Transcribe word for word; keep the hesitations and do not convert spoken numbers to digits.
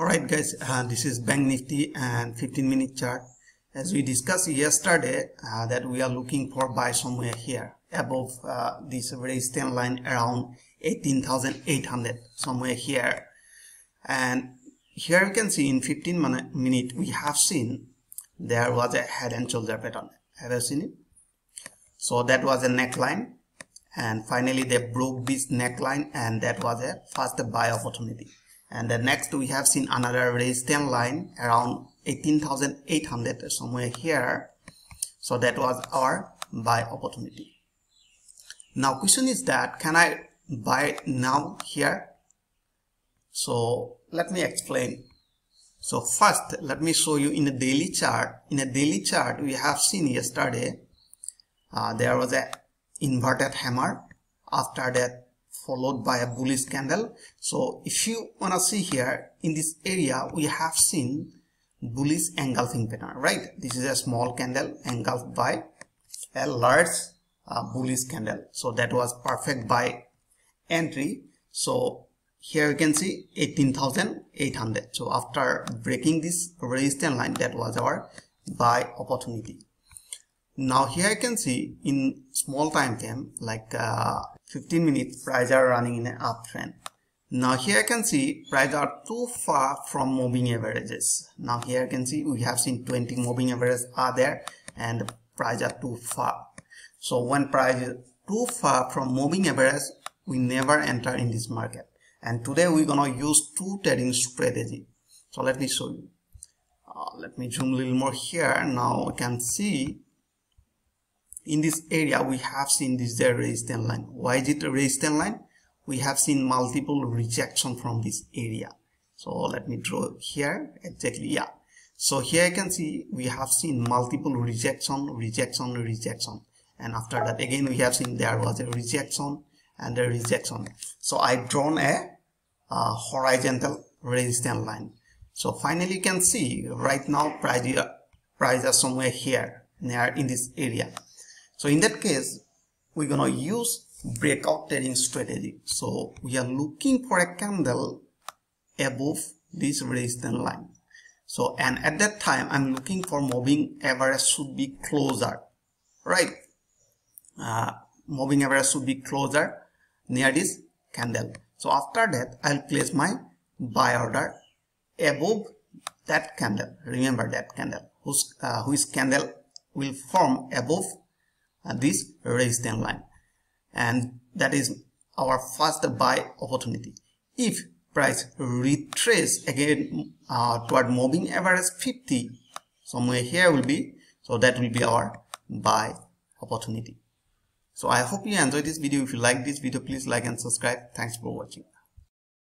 Alright guys, uh, this is Bank Nifty and fifteen minute chart. As we discussed yesterday, uh, that we are looking for buy somewhere here above uh, this raised ten line around eighteen thousand eight hundred, somewhere here. And here you can see in fifteen minute we have seen there was a head and shoulder pattern. Have you seen it? So that was a neckline, and finally they broke this neckline, and that was a first buy opportunity. And the next we have seen another raise ten line around eighteen thousand eight hundred, somewhere here. So that was our buy opportunity. Now question is that, can I buy now here? So let me explain. So first let me show you in a daily chart. In a daily chart we have seen yesterday uh, there was a inverted hammer, after that followed by a bullish candle. So if you wanna see here in this area we have seen bullish engulfing pattern, right? This is a small candle engulfed by a large uh, bullish candle. So that was perfect buy entry. So here you can see eighteen thousand eight hundred. So after breaking this resistance line, that was our buy opportunity. Now here you can see in small time frame, like uh, fifteen minutes, price are running in an uptrend. Now here you can see price are too far from moving averages. Now here you can see we have seen twenty moving averages are there, and price are too far. So when price is too far from moving averages, we never enter in this market. And today we're gonna use two trading strategy. So let me show you. Uh, let me zoom a little more here. Now you can see in this area we have seen this resistance line. Why is it a resistance line? We have seen multiple rejection from this area. So let me draw here exactly. Yeah, so here you can see we have seen multiple rejection, rejection, rejection, and after that again we have seen there was a rejection and a rejection. So I've drawn a, a horizontal resistance line. So finally you can see right now price price are somewhere here near in this area. So in that case, we're gonna use breakout trading strategy. So we are looking for a candle above this resistance line. So, and at that time, I'm looking for moving average should be closer, right? Uh, moving average should be closer near this candle. So after that, I'll place my buy order above that candle. Remember that candle, whose, uh, whose candle will form above this resistance line, and that is our first buy opportunity. If price retrace again uh, toward moving average fifty, somewhere here will be, so that will be our buy opportunity. So I hope you enjoyed this video. If you like this video, please like and subscribe. Thanks for watching.